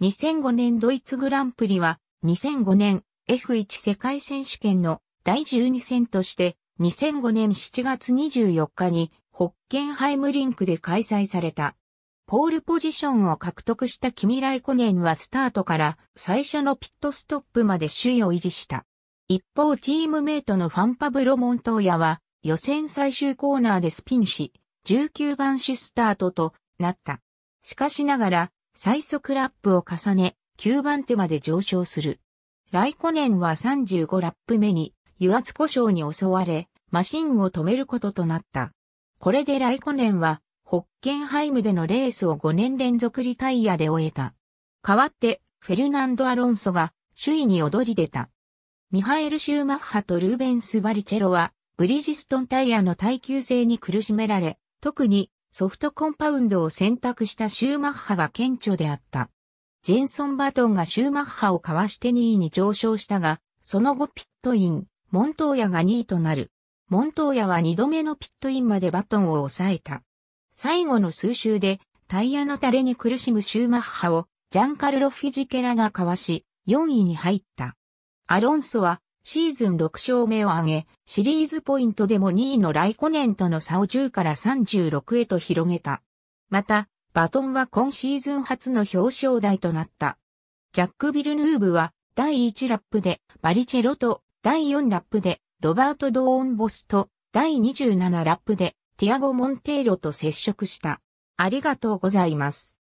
2005年ドイツグランプリは2005年 F1 世界選手権の第12戦として2005年7月24日にホッケンハイムリンクで開催された。ポールポジションを獲得したキミ・ライコネンはスタートから最初のピットストップまで首位を維持した。一方チームメイトのファンパブロ・モントーヤは予選最終コーナーでスピンし19番手スタートとなった。しかしながら最速ラップを重ね9番手まで上昇する。ライコネンは35ラップ目に油圧故障に襲われマシンを止めることとなった。これでライコネンはホッケンハイムでのレースを5年連続リタイアで終えた。代わって、フェルナンド・アロンソが首位に躍り出た。ミハエル・シューマッハとルーベンス・バリチェロは、ブリヂストンタイヤの耐久性に苦しめられ、特にソフトコンパウンドを選択したシューマッハが顕著であった。ジェンソン・バトンがシューマッハをかわして2位に上昇したが、その後ピットイン、モントーヤが2位となる。モントーヤは2度目のピットインまでバトンを抑えた。最後の数周でタイヤの垂れに苦しむシューマッハをジャンカルロ・フィジケラがかわし4位に入った。アロンソはシーズン6勝目を挙げシリーズポイントでも2位のライコネンとの差を10から36へと広げた。またバトンは今シーズン初の表彰台となった。ジャック・ビルヌーヴは第1ラップでバリチェロと第4ラップでロバート・ドーンボスと第27ラップでティアゴ・モンテーロと接触した。ありがとうございます。